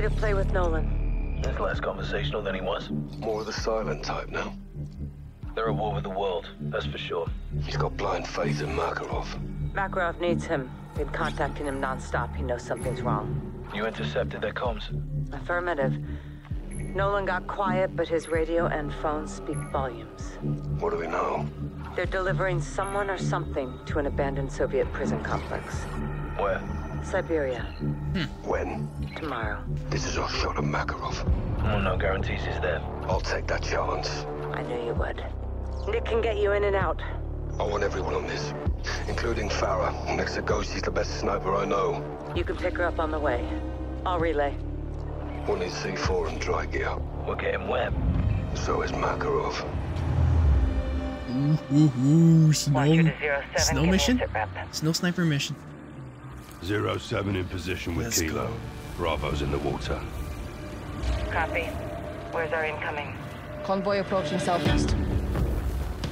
way to play with Nolan. That's less conversational than he was. More of the silent type now. They're at war with the world, that's for sure. He's got blind faith in Makarov. Makarov needs him. Been contacting him non-stop. He knows something's wrong. You intercepted their comms? Affirmative. Nolan got quiet, but his radio and phones speak volumes. What do we know? They're delivering someone or something to an abandoned Soviet prison complex. Where? Siberia. When? Tomorrow. This is our shot at Makarov. Well, no guarantees he's there. I'll take that chance. I knew you would. Nick can get you in and out. I want everyone on this, including Farah. Next to Ghost, she's the best sniper I know. You can pick her up on the way. I'll relay. We'll need C4 and dry gear. We're getting wet. So is Makarov. Ooh, snow mission? Snow sniper mission. 07 in position with Kilo. Cool. Bravo's in the water. Copy. Where's our incoming? Convoy approaching southeast.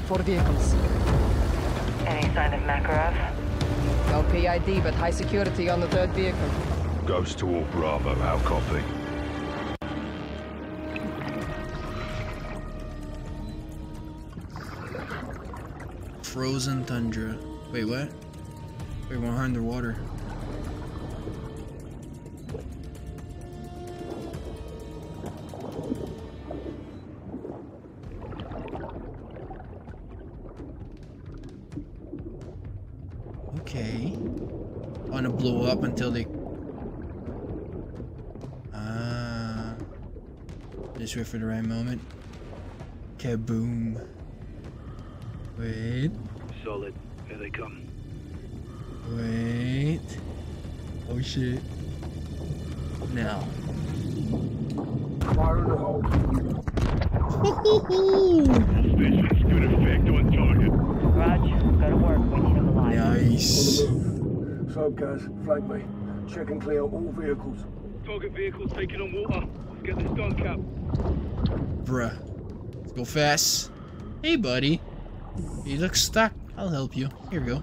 4 vehicles. Any sign of Makarov? No PID, but high security on the 3rd vehicle. Ghost to all Bravo, how copy? Frozen Tundra. Wait, what? We're behind the water. Okay. Wanna blow up until they... Just wait for the right moment. Kaboom. Wait. Solid. Here they come. Wait. Oh shit. Now. Fire in the hole. Suspicious. Good effect on target. Roger. Gotta work. We need him alive. Nice. So, guys, flag me. Check and clear all vehicles. Target vehicles taking on water. Let's get this done, Cap. Bruh. Let's go fast. Hey, buddy. You look stuck. I'll help you. Here we go.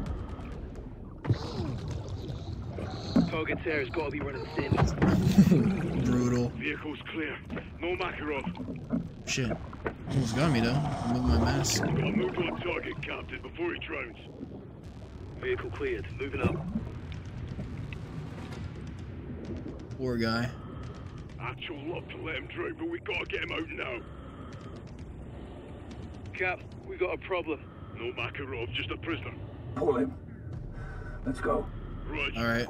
Target there has got to be running thin. Brutal. Vehicle's clear. No Makarov. Shit. Almost got me though. I moved my mask. I'll move on target, Captain, before he drones. Vehicle cleared. Moving up. Poor guy. Actual love to let him drone, but we gotta get him out now. Cap, we got a problem. No Makarov, just a prisoner. Pull him. Let's go. Roach. All right.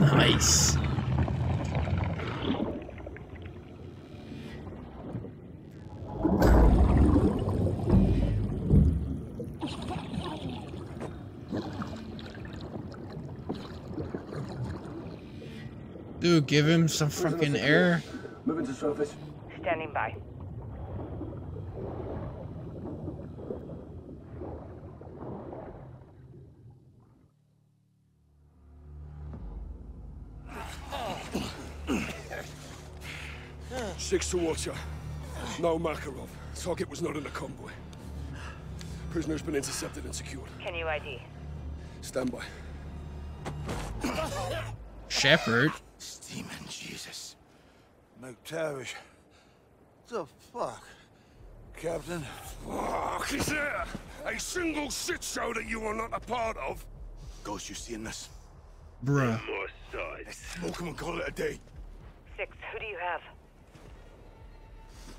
Nice. Dude, give him some fucking air. Moving to surface. Standing by. Six to water. No Makarov. Target was not in the convoy. Prisoner's been intercepted and secured. Can you ID? Stand by. Shepherd. Demon Jesus. McTavish. The fuck? Captain? Fuck, is there a single shit show that you are not a part of? Ghost, you seeing this? Bruh. Let's smoke him and call it a day. Six, who do you have?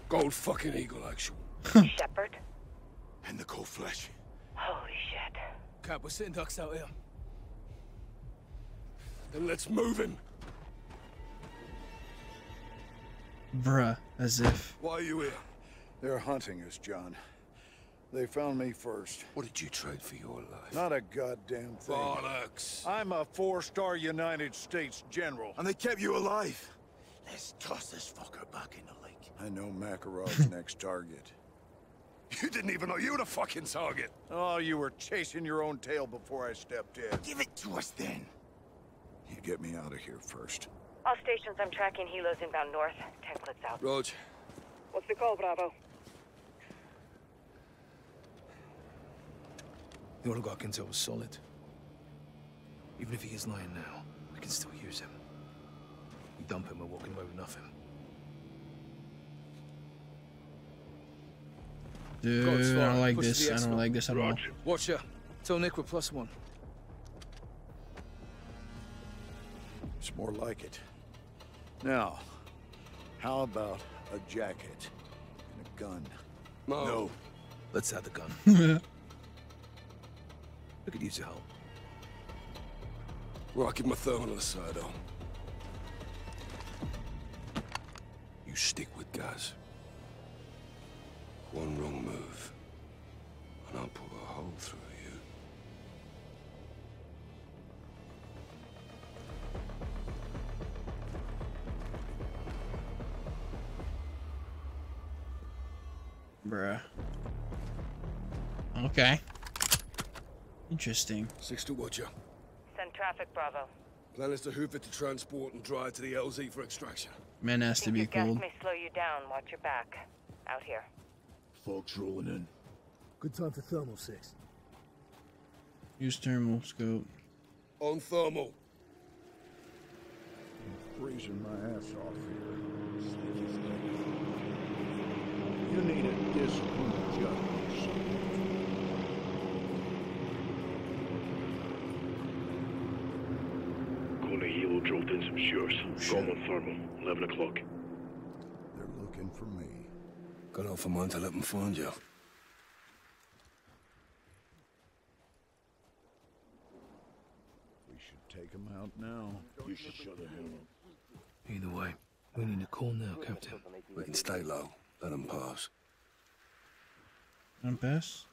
Gold fucking eagle, actually. Shepherd? And the cold flesh. Holy shit. Cap, we're sitting ducks out here. Then let's move him. Bruh, as if. Why are you here? They're hunting us, John. They found me first. What did you trade for your life? Not a goddamn thing. Bollocks. I'm a 4-star United States general. And they kept you alive. Let's toss this fucker back in the lake. I know Makarov's next target. You didn't even know you were the fucking target. Oh, you were chasing your own tail before I stepped in. Give it to us then. You get me out of here first. All stations, I'm tracking helos inbound north. 10 clicks out. Roach. What's the call, Bravo? The order got intel was solid. Even if he is lying now, we can still use him. We dump him, we're walking away with nothing. Dude, I don't like this. I don't like this at all. Watcher, tell Nick we're +1. It's more like it. Now, how about a jacket and a gun? No. Let's have the gun. We could use your help. Well, I'll keep my thumb on the side, though. You stick with Gaz. One wrong move, and I'll pull a hole through you. Bruh. Okay. Interesting. 6 to Watcher. Send traffic, Bravo. Plan is to hoof it to transport and drive to the LZ for extraction. Man has to be cool. Gas may slow you down. Watch your back. Out here. Folks rolling in. Good time for thermal 6. Use thermal scope. On thermal. I'm freezing my ass off here. Sneaky stuff. You need a disciplined judge. Kona Hilo dropped in some shores. Come on thermal. 11 o'clock. They're looking for me. Got off a month to let them find you. We should take them out now. You should shut the hell up. Either way, we need a call now, Captain. We can stay low. Let them pass. And pass?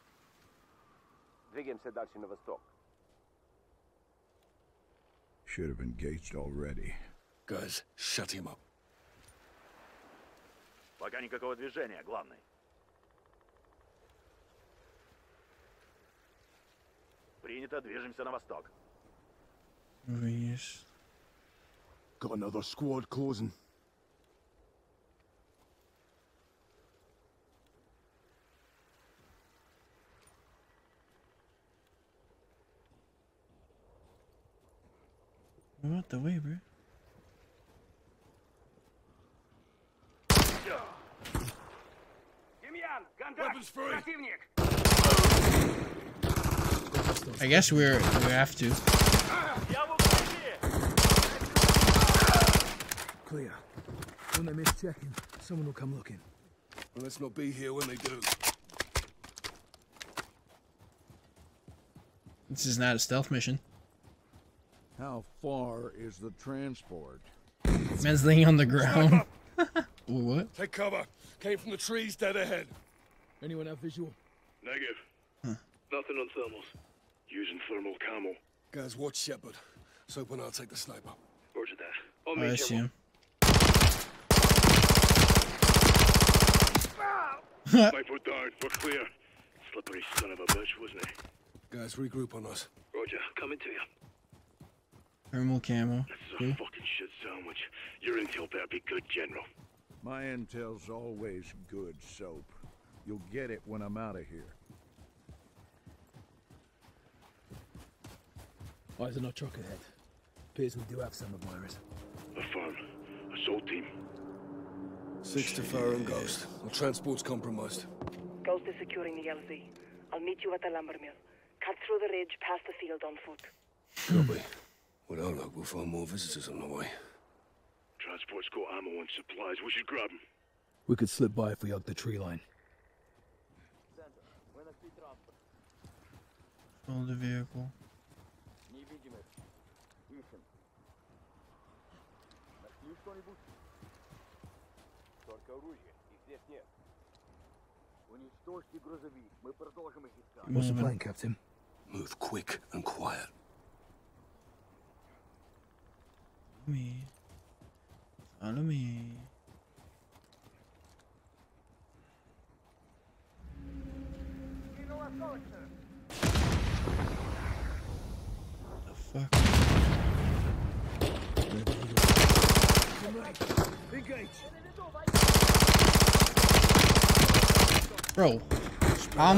Should have engaged already. Guys, shut him up. Пока никакого движения, главный. Принято, движемся на восток. Yes. Got another squad closing. I'm out the way, bro. I guess we have to. Clear. When they miss checking, someone will come looking. Well, let's not be here when they do. This is not a stealth mission. How far is the transport? Man's laying on the ground. What? Take cover. Came from the trees dead ahead. Anyone have visual? Negative. Huh. Nothing on thermals. Using thermal camel. Guys, watch Shepherd. Soap and I'll take the sniper. Roger that. On me, I see him. Sniper down. We're clear. Slippery son of a bitch, wasn't he? Guys, regroup on us. Roger, coming to you. Thermal camo. This is a fucking shit sandwich. Your intel better be good, General. My intel's always good, Soap. You'll get it when I'm out of here. Why is there no truck ahead? Appears we do have some admirers. A farm. Assault team. 6 to Farah and Ghost. Our transport's compromised. Ghost is securing the LZ. I'll meet you at the lumber mill. Cut through the ridge, past the field on foot. Copy. With our luck, we'll find more visitors on the way. Transport's got ammo and supplies. We should grab them. We could slip by if we hug the tree line. Hold the vehicle. What's the plan, Captain? Move quick and quiet. Me. Follow me. Fuck. Bro, how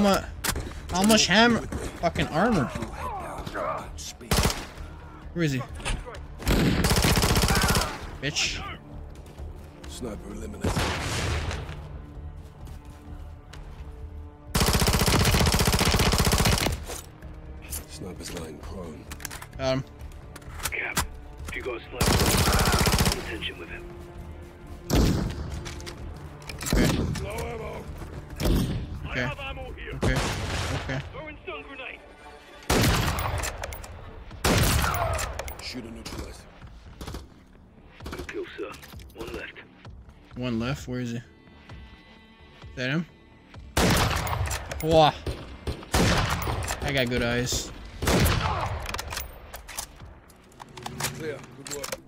much hammer fucking armor? Where is he? Bitch. Sniper eliminated. Sniper's lying prone. Got him. Cap, if you go slow, pay attention with him. Okay. Low ammo. Okay. I have ammo here. Okay. Okay. Throw in stun grenade. Shoot a neutralizer. Good kill, sir. One left. One left? Where is he? Is that him? Wah. I got good eyes. Clear. Good work.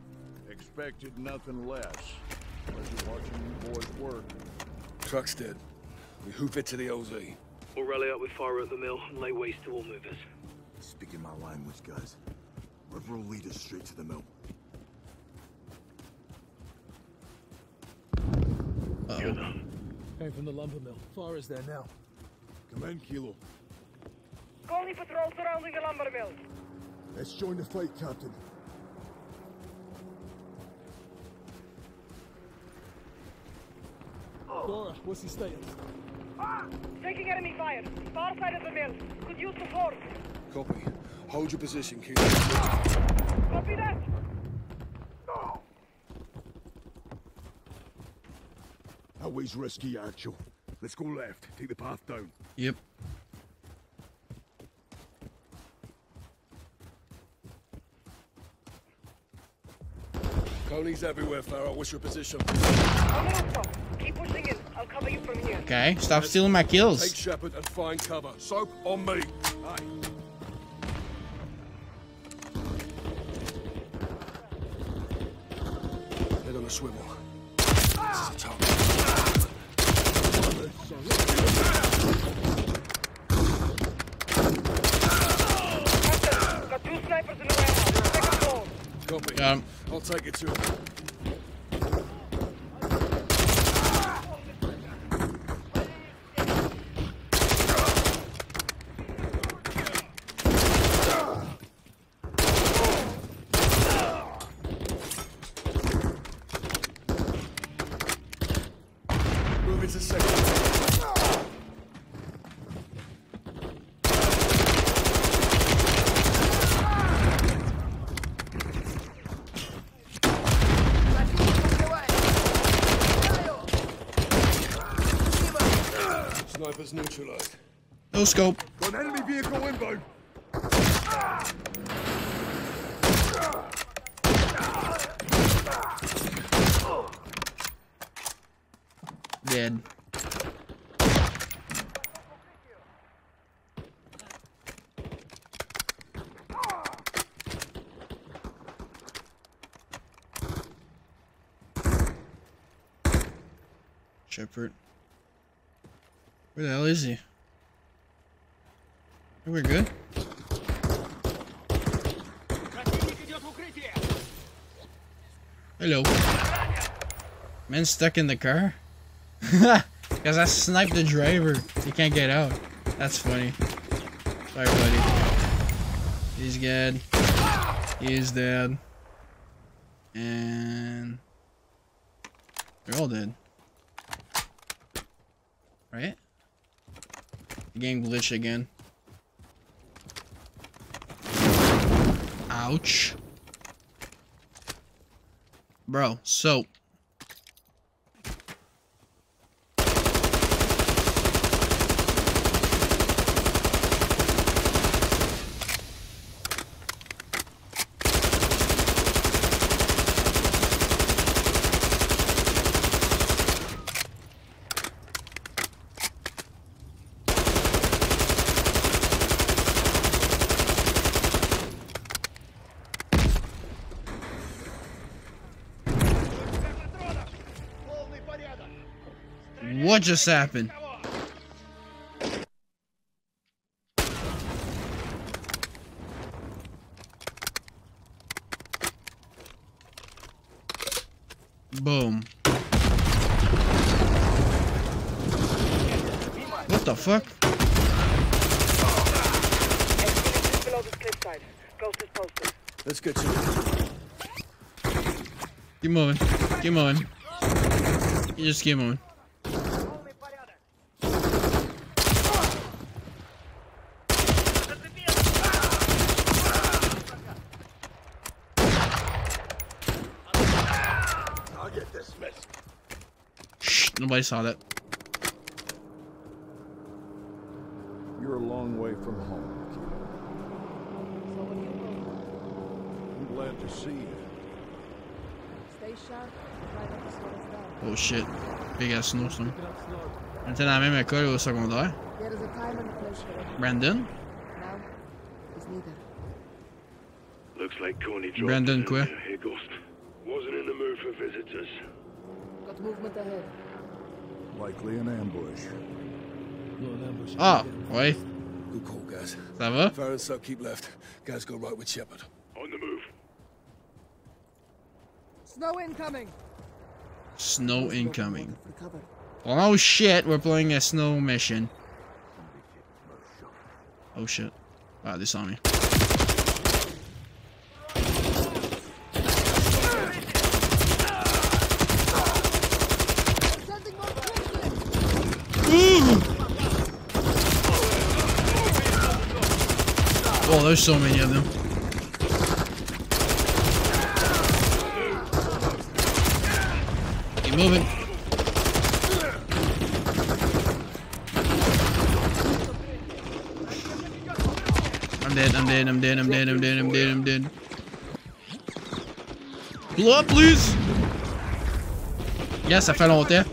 Expected nothing less. Pleasure watching you boys work. Truck's dead. We hoof it to the OZ. We'll rally up with Farah at the mill and lay waste to all movers. Speaking my language, guys. River will lead us straight to the mill. Uh-oh. Came from the lumber mill. Farah's there now. Command Kilo. Call the patrol surrounding the lumber mill. Let's join the fight, Captain. Farah, what's he saying? Ah! Taking enemy fire. Far side of the mill. Could use the force. Copy. Hold your position, King. Copy that! No. Always risky, actual. Let's go left. Take the path down. Yep. Conies everywhere, Farah. What's your position? Keep pushing in. I'll cover you from here. Okay, stop stealing my kills. Take Shepherd and find cover. Soap on me. Aye. Head on a swivel. Ah! This is a tough. Got two snipers in the warehouse. Copy. I'll take it to him. Neutralized. No scope. Got an enemy vehicle inbound. Dead. Shepherd. Where the hell is he? We're good. Hello. Man stuck in the car? Because I sniped the driver. He can't get out. That's funny. Sorry, buddy. He's dead. He's dead. And... they're all dead. Right? Game glitch again. Ouch. Bro, soap. What just happened? Boom. What the fuck? Is below this cliffside. Ghost is posted. Let's get you. Keep moving. Keep moving. You just keep moving. Nobody saw that. You're a long way from home, kid. So what do you mean? I'm glad to see you. Stay sharp. Oh shit. Big ass snowstorm. Maintenant dans la même école au secondaire. Brandon? Looks like Coney dropped. Brandon quoi? Hey, Ghost. Wasn't in the mood for visitors. Got movement ahead. Likely an ambush. Ah, ouais. Good call, Gaz. Ça va? Farah, Soap, keep left. Gaz, go right with Shepherd. On the move. Snow incoming. Snow incoming. Oh shit, we're playing a snow mission. Oh shit. Wow, they saw me. Oh, there's so many of them. Keep moving. I'm dead, I'm dead, I'm dead, I'm dead, I'm dead, I'm dead, I'm dead. Blow up, please! Yeah, ça fait longtemps.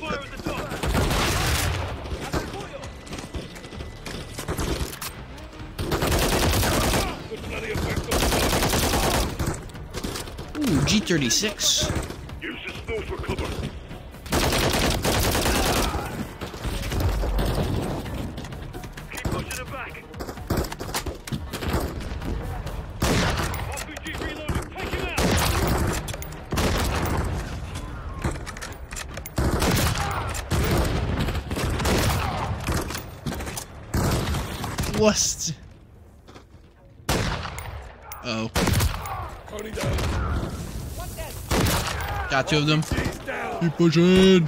G36. Use the snow for cover. Keep pushing it back. RPG reloading. Take him out. What? Oh. Only down. Got two of them. Keep pushing.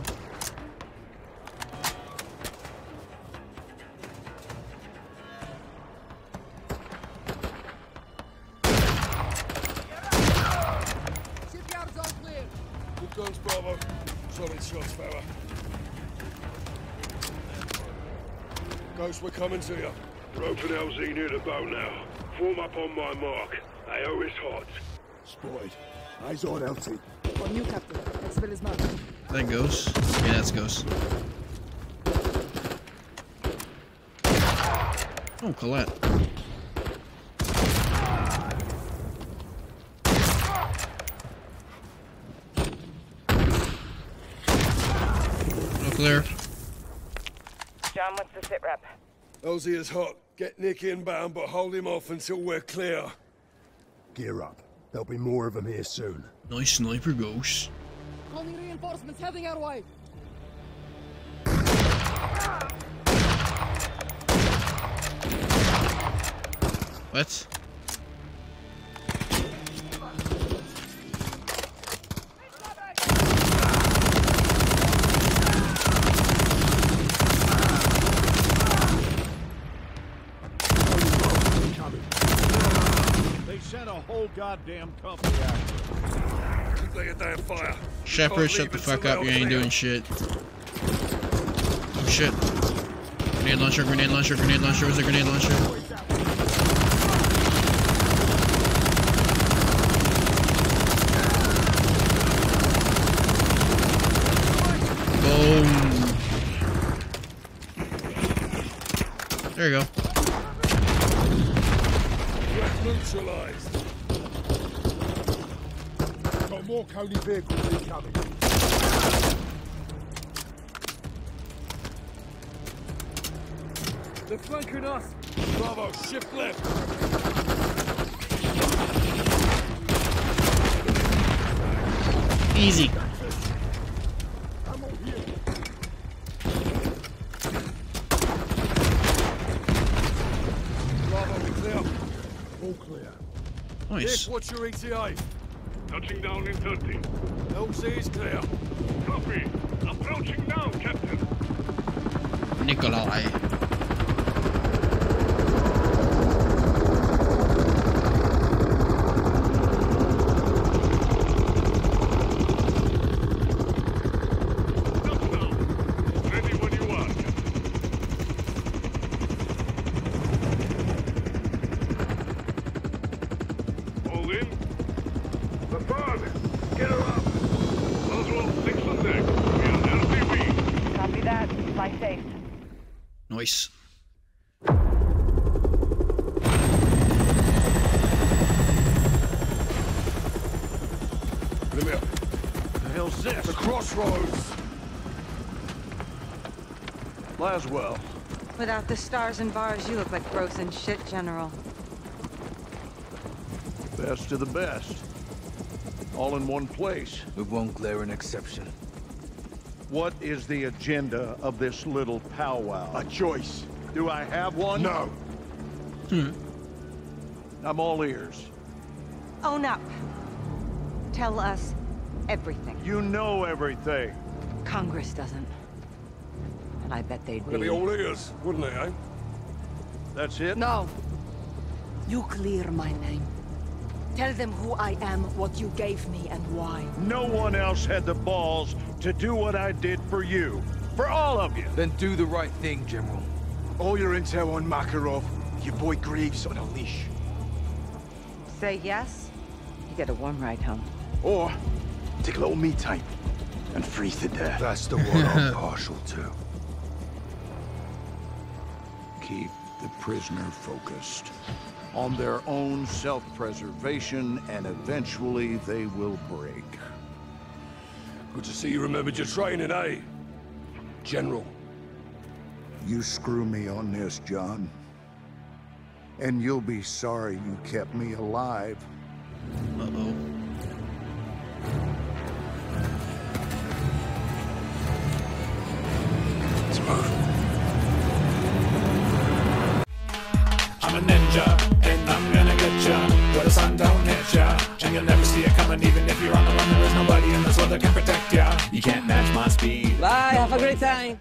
Shipyard's all clear. Good guns, Bravo. So many shots, Farah. Ghost, we're coming to you. We're open LZ near the bow now. Form up on my mark. AO is hot. Spotted. Eyes on LZ. New captain. That goes. Yeah, that's Ghost. Oh, Colette. No clear. John wants the sit rep. Ozzy is hot. Get Nick inbound, but hold him off until we're clear. Gear up. There'll be more of them here soon. Nice sniper, Ghost. Calling reinforcements heading our way. What? Goddamn company fire. Shepherd, shut the fuck up, you ain't doing shit. Oh shit. Grenade launcher, grenade launcher, grenade launcher, where's the grenade launcher? Boom. There you go. Neutralized. More Coney vehicles incoming. They're flanking us. Bravo, shift left. Easy. I'm over here. clear. All clear. Nice. Nick, what's your ETA? Touching down in 30. LC is clear. Copy. Approaching now, Captain. Nikolai. Nice. The hell's this? The crossroads. Laswell. Without the stars and bars, you look like frozen shit, General. Best of the best. All in one place. We won't glare an exception. What is the agenda of this little powwow? A choice. Do I have one? No. I'm all ears. Own up. Tell us everything. You know everything. Congress doesn't. And I bet they'd be... They'd be all ears, wouldn't they, eh? That's it? No. You clear my name. Tell them who I am, what you gave me, and why. No one else had the balls to do what I did for you. For all of you. Then do the right thing, General. All your intel on Makarov, your boy Greaves on a leash. Say yes, you get a warm ride home. Or take a little meat type and freeze to death. That's the one I'm partial to. Keep the prisoner focused on their own self-preservation, and eventually they will break. Good to see you remembered your training, eh? General. You screw me on this, John. And you'll be sorry you kept me alive. Uh-oh. Let's move. I'm a ninja. The sun don't hit ya, and you'll never see it coming. Even if you're on the run, there is nobody in this world that can protect ya. You can't match my speed. Bye, have a great time.